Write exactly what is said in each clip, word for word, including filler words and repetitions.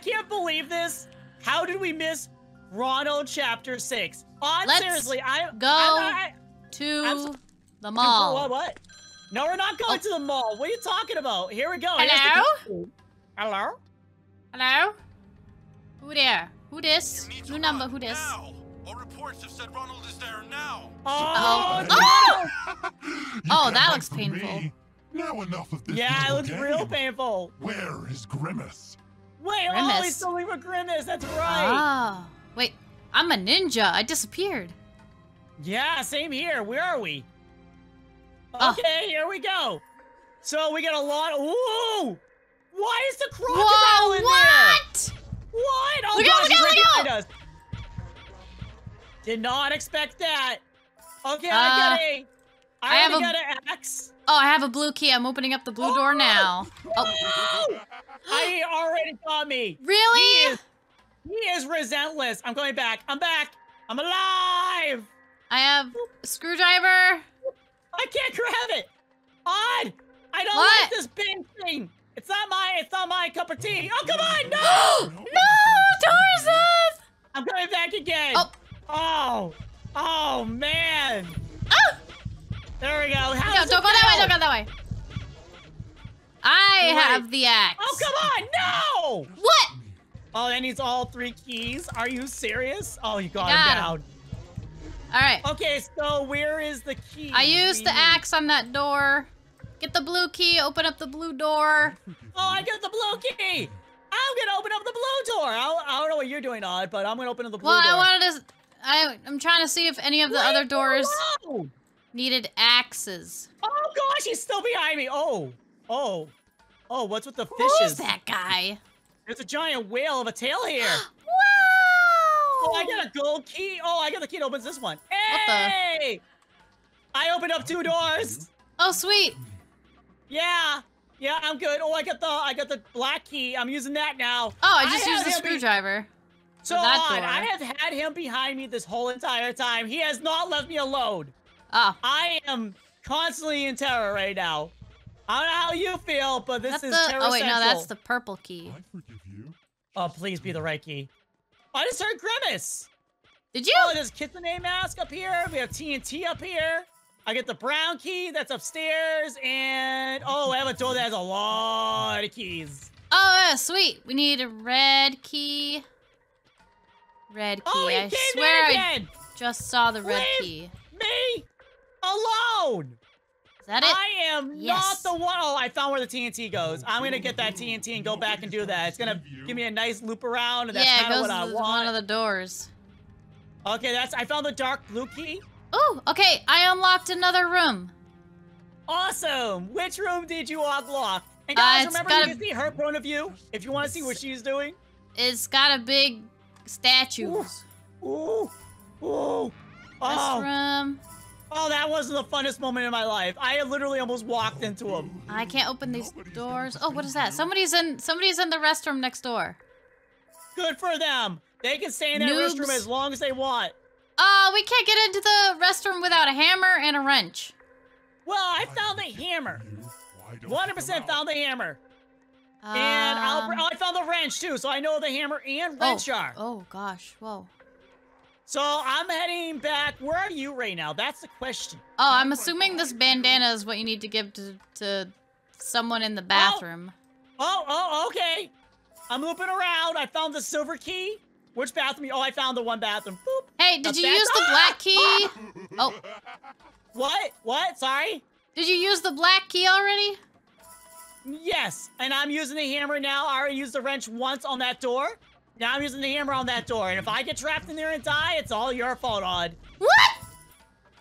can't believe this. How did we miss Ronald Chapter Six? On Let's seriously, I go I, I, to I'm, the mall. What? What? No, we're not going oh. to the mall. What are you talking about? Here we go. Hello. Hello. Hello. Who there? Who this? New number. Who this? Now. All reports have said Ronald is there now. Oh! Oh! No. Oh, that looks painful. Me. Now enough of this. Yeah, it looks game. real painful. Where is Grimace? Wait, Grimace. Oh, he's still leaving with Grimace. That's right. Oh, wait, I'm a ninja. I disappeared. Yeah, same here. Where are we? Oh. Okay, here we go. So we got a lot. Ooh! Why is the crocodile Whoa, in what? there? What? What? Oh, look out! Look out! Look out! Did not expect that. Okay, uh, I got a. I, I have a, got an axe. Oh, I have a blue key. I'm opening up the blue oh, door now. No! Oh. He already got me. Really? He is, he is relentless. I'm going back. I'm back. I'm alive. I have a screwdriver. I can't grab it. Odd. I don't what? like this big thing. It's not my. It's not my cup of tea. Oh, come on! No! No, Tarzan! I'm coming back again. Oh. Oh, oh man! Oh! There we go. How no, don't go, go that way. Don't go that way. I Wait. have the axe. Oh, come on! No! What? Oh, that needs all three keys. Are you serious? Oh, you got, got him down. Him. All right. Okay, so where is the key? I used the axe on that door. Get the blue key. Open up the blue door. Oh, I got the blue key. I'm gonna open up the blue door. I'll, I don't know what you're doing, Odd, but I'm gonna open up the blue well, door. Well, I wanted to. I, I'm trying to see if any of the Wait, other doors no. needed axes. Oh gosh, he's still behind me. Oh, oh, oh, what's with the Who fishes? Who's that guy? There's a giant whale of a tail here. Wow! Oh, I got a gold key. Oh, I got the key that opens this one. Hey! What the? I opened up two doors. Oh, sweet. Yeah, yeah, I'm good. Oh, I got the, I got the black key. I'm using that now. Oh, I just I used the screwdriver. So Odd, I have had him behind me this whole entire time. He has not left me alone. Oh. I am constantly in terror right now. I don't know how you feel, but this that's is the... terror Oh, wait, central. no, that's the purple key. I forgive you. Oh, please be the right key. I just heard Grimace. Did you? Oh, there's a KitchenAid mask up here. We have T N T up here. I get the brown key that's upstairs. And, oh, I have a door that has a lot of keys. Oh, yeah, sweet. We need a red key. Red key. Oh, I swear I just saw the red key. Leave me alone. Is that it? I am yes. not the one. Oh, I found where the T N T goes. I'm gonna get that T N T and go back and do that. It's gonna give me a nice loop around, and that's yeah, kind of what I want. Yeah, it goes to one of the doors. Okay, that's. I found the dark blue key. Oh, okay. I unlocked another room. Awesome. Which room did you unlock? And guys, uh, remember you can see her point of view if you want to see what she's doing. It's got a big. Statues. Ooh, ooh, ooh. Oh. Room. Oh, that wasn't the funnest moment in my life. I literally almost walked into them. I can't open these Nobody's doors. Oh, what is that? Somebody's in. Somebody's in the restroom next door. Good for them. They can stay in that Noobs. restroom as long as they want. Oh, uh, we can't get into the restroom without a hammer and a wrench. Well, I found the hammer. one hundred percent found the hammer. Um, and I'll, oh, I found the wrench too, so I know the hammer and wrench oh, are. Oh gosh, whoa. So I'm heading back. Where are you right now? That's the question. Oh, I'm assuming this bandana is what you need to give to, to someone in the bathroom. Oh. oh, oh, okay. I'm looping around. I found the silver key. Which bathroom? Oh, I found the one bathroom. Boop. Hey, did the you use the black key? Oh. What? What? Sorry? Did you use the black key already? Yes, and I'm using the hammer now. I already used the wrench once on that door. Now I'm using the hammer on that door. And if I get trapped in there and die, it's all your fault, Odd. What?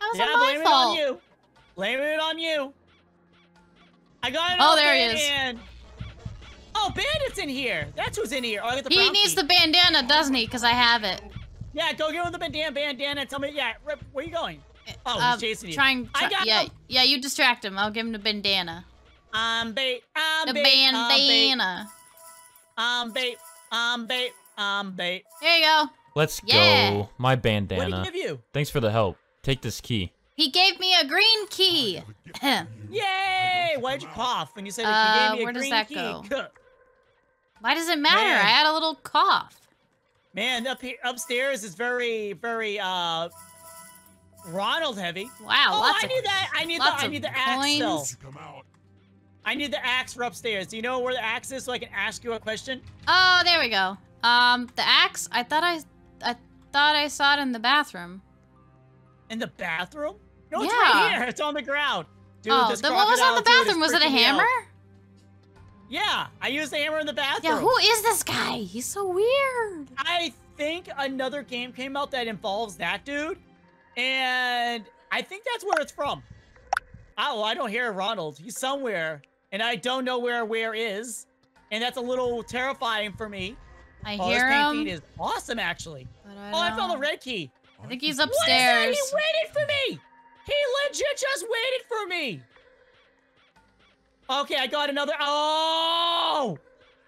How is yeah, that my fault? Yeah, blame it on you. Blame it on you. I got it. Oh, there he is. And... Oh, Bandit's in here. That's who's in here. Oh, I got the He needs key. the bandana, doesn't he? Because I have it. Yeah, go get him the bandana, bandana. And tell me, yeah, Rip, where are you going? Oh, uh, he's chasing you. Trying, try I got yeah, him. Yeah, you distract him. I'll give him the bandana. I'm bait, I'm the bait, bandana. I'm bait, I'm bait, I'm bait. There you go. Let's yeah. go. My bandana. What did he give you? Thanks for the help. Take this key. He gave me a green key. Yay! Why'd you cough when you said uh, he gave me a green key? Where does that go? Why does it matter? Man. I had a little cough. Man, up here, upstairs is very, very uh, Ronald heavy. Wow. Oh, lots I of, need that. I need the. I need the axe still. I need the axe for upstairs. Do you know where the axe is so I can ask you a question? Oh, there we go. Um, the axe. I thought I, I thought I saw it in the bathroom. In the bathroom? No, it's yeah. right here. It's on the ground. Dude, oh, this then what was on the bathroom? Was it a hammer? Out. Yeah, I used the hammer in the bathroom. Yeah, who is this guy? He's so weird. I think another game came out that involves that dude, and I think that's where it's from. Oh, I don't hear Ronald. He's somewhere, and I don't know where where is, and that's a little terrifying for me. I oh, hear him. This is awesome, actually. I oh, I found the red key. I think he's upstairs. What is that? He waited for me. He legit just waited for me. Okay, I got another. Oh!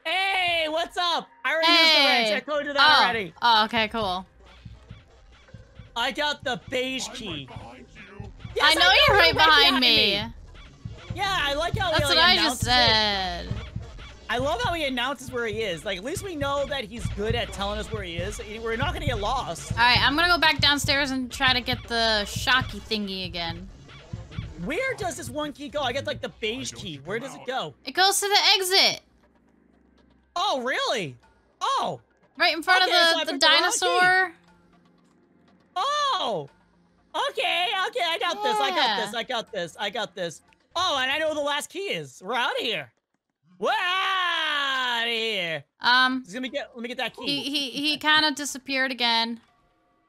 Hey, what's up? I already hey. used the wrench. I coded that oh. already. Oh, okay, cool. I got the beige key. Right yes, I know I you're right, right behind, behind me. me. Yeah, I like how. That's he, like, what I just said. It. I love how he announces where he is. Like, at least we know that he's good at telling us where he is. We're not gonna get lost. All right, I'm gonna go back downstairs and try to get the shocky thingy again. Where does this one key go? I got like the beige key. Where does it go? It goes to the exit. Oh, really? Oh. Right in front okay, of the, so the dinosaur. The oh. Okay, okay, I got yeah. this, I got this, I got this, I got this. Oh, and I know where the last key is. We're out of here. We're out of here. Um. Let me get, let me get that key. He, he, he kind of disappeared again.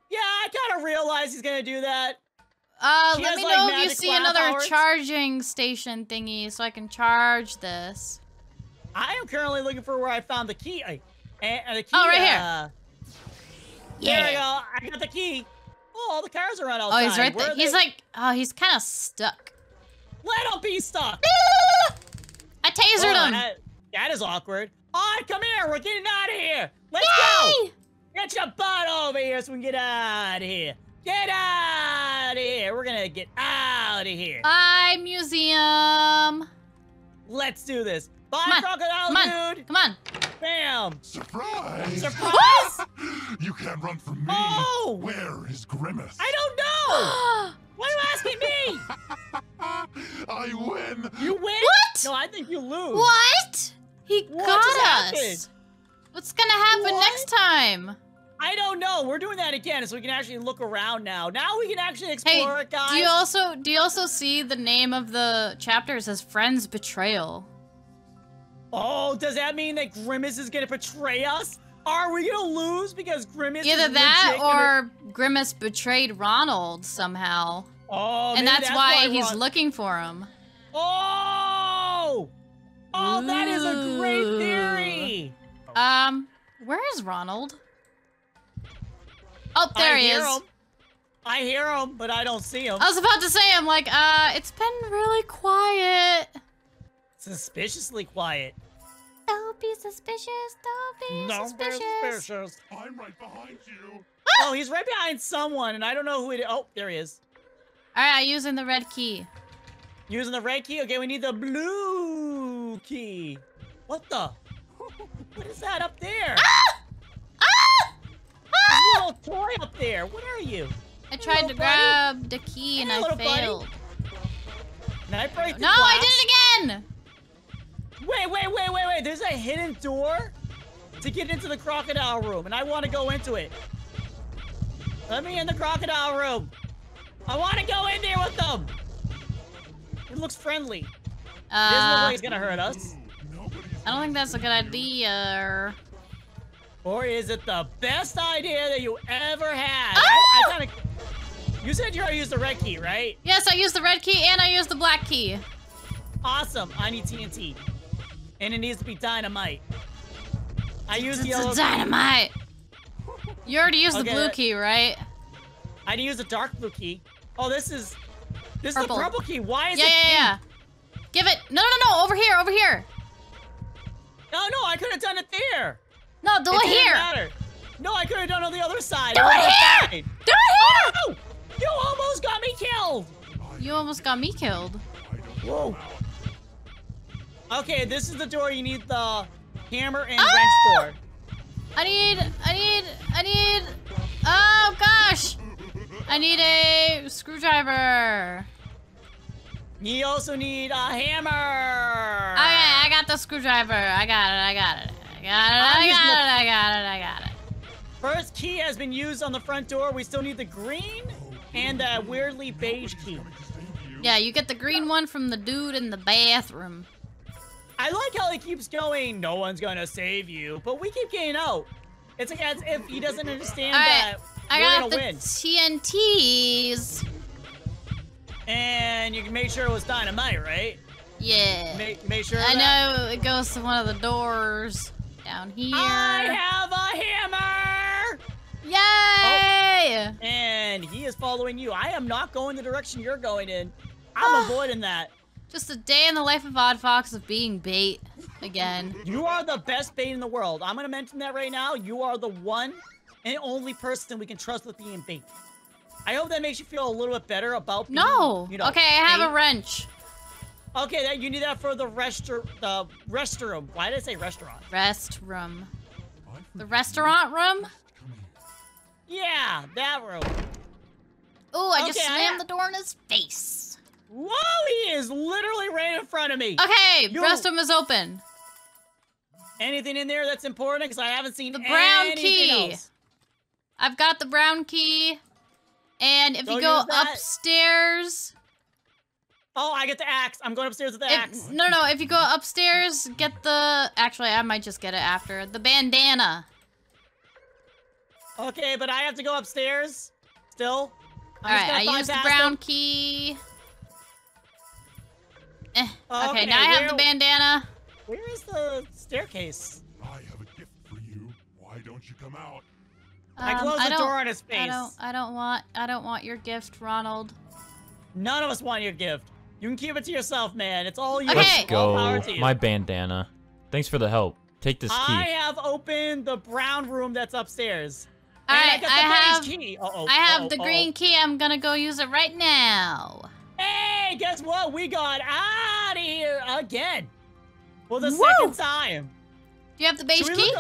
Yeah, I kind of realized he's going to do that. Uh, she let me like know if you see another powers. charging station thingy so I can charge this. I am currently looking for where I found the key. Uh, uh, the key oh, right uh, here. Yeah. There we go. I got the key. Oh, all the cars are on outside. Oh, he's right there. He's like, oh, he's kind of stuck. Let him be stuck. I tasered oh, him. That, that is awkward. Oh, right, come here. We're getting out of here. Let's Yay! go. Get your butt over here so we can get out of here. Get out of here! We're gonna get out of here. Bye, museum. Let's do this. Bye, crocodile dude. Come on. Bam. Surprise! Surprise! You can't run from me. Oh! Where is Grimace? I don't know. Why are you asking me? I win. You win? What? No, I think you lose. What? He what got us. Happened? What's gonna happen what? next time? I don't know. We're doing that again, so we can actually look around now. Now we can actually explore hey, it, guys. Do you also do you also see the name of the chapter? It says Friends Betrayal. Oh, does that mean that Grimace is gonna betray us? Are we gonna lose because Grimace? Either is that or gonna... Grimace betrayed Ronald somehow. Oh, and that's, that's why, why he's Ron... looking for him. Oh, oh, Ooh. that is a great theory. Um, where is Ronald? Oh, there I he hear is. Him. I hear him, but I don't see him. I was about to say, I'm like, uh, it's been really quiet. Suspiciously quiet. Don't be suspicious. Don't be no, suspicious. suspicious. I'm right behind you. Ah! Oh, he's right behind someone, and I don't know who it is. Oh, there he is. All right, I'm using the red key. Using the red key? Okay, we need the blue key. What the? What is that up there? Ah! Little toy up there. What are you? I tried to grab buddy? the key and hey, I failed. Can I break the No, glass? I did it again. Wait, wait, wait, wait, wait. There's a hidden door to get into the crocodile room, and I want to go into it. Let me in the crocodile room. I want to go in there with them. It looks friendly. Uh, There's no way he's gonna hurt us. I don't think that's a good idea. Or is it the best idea that you ever had? Oh! I, I kinda, you said you already used the red key, right? Yes, I used the red key and I used the black key. Awesome. I need T N T. And it needs to be dynamite. I used the yellow dynamite. Key. You already used okay, the blue that, key, right? I didn't use the dark blue key. Oh, this is this purple. is the purple key. Why is yeah, it Yeah, yeah, yeah. Give it. No, no, no. Over here. Over here. No, no. I could have done it there. No, do it, it here. Matter. No, I could have done it on the other side. Do it here. Died. Do it here. Oh, you almost got me killed. You almost got me killed. Whoa. Okay, this is the door you need the Hammer and oh! wrench board. I need, I need, I need, oh gosh! I need a screwdriver. You also need a hammer. All right, I got the screwdriver. I got it, I got it. I got it, I got it, I got it, I got it. First key has been used on the front door. We still need the green and the weirdly beige key. Yeah, you get the green one from the dude in the bathroom. I like how he keeps going, no one's gonna save you, but we keep getting out. It's like as if he doesn't understand All right, that I we're got gonna the win. T N Ts. And you can make sure it was dynamite, right? Yeah. Make, make sure I that... know it goes to one of the doors down here. I have a hammer! Yay! Oh, and he is following you. I am not going the direction you're going in. I'm avoiding that. Just a day in the life of Odd Fox of being bait again. You are the best bait in the world. I'm going to mention that right now. You are the one and only person we can trust with being bait. I hope that makes you feel a little bit better about being, No. You know, okay, I have bait. a wrench. Okay, that, you need that for the restor- the restroom. Why did I say restaurant? Rest room. The restaurant room? Yeah, that room. Oh, I okay, just slammed I the door in his face. Whoa, he is literally right in front of me. Okay, the restroom is open. Anything in there that's important? Because I haven't seen the brown key. Else. I've got the brown key. And if Don't you go upstairs. Oh, I get the axe. I'm going upstairs with the if, axe. No, no, if you go upstairs, get the. Actually, I might just get it after. The bandana. Okay, but I have to go upstairs still. I'm All right, I use the brown them. key. Eh. Okay, okay, now I have the bandana. Where is the staircase? I have a gift for you. Why don't you come out? Um, I closed I the door on his face. I don't, I don't want, I don't want your gift, Ronald. None of us want your gift. You can keep it to yourself, man. It's all you. Okay. Let's go. Power to you. My bandana. Thanks for the help. Take this key. I have opened the brown room that's upstairs. All and right, I, got the I have. Key. Uh -oh, I have uh -oh, the uh -oh. green key. I'm gonna go use it right now. Hey, guess what? We got out of here again. Well, the Woo. second time. Do you have the beige key?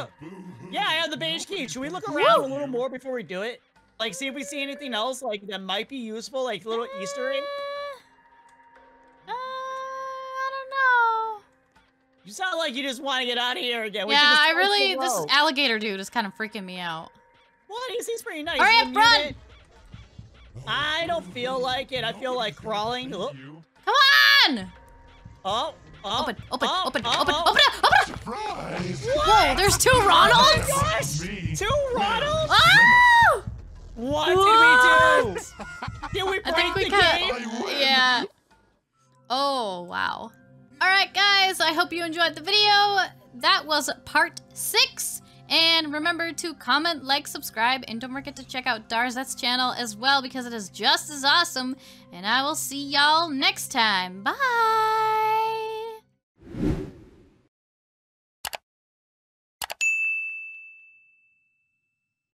Yeah, I have the beige key. Should we look around Woo. a little more before we do it? Like, see if we see anything else like that might be useful, like little uh, Easter egg? Uh, I don't know. You sound like you just want to get out of here again. We yeah, I really, this alligator dude is kind of freaking me out. Well, he seems pretty nice. All right, run. I don't feel like it. I feel like crawling. Oh. Come on! Oh, oh, open, open, oh, open, oh, open, oh. open, open, open, open! Whoa, there's two Ronalds? Oh my gosh! Two Ronalds? Oh! What, what did we do? Did we break I think we the cut. game? Yeah. Oh, wow. All right, guys. I hope you enjoyed the video. That was part six. And remember to comment, like, subscribe, and don't forget to check out Darzet's channel as well because it is just as awesome. And I will see y'all next time. Bye!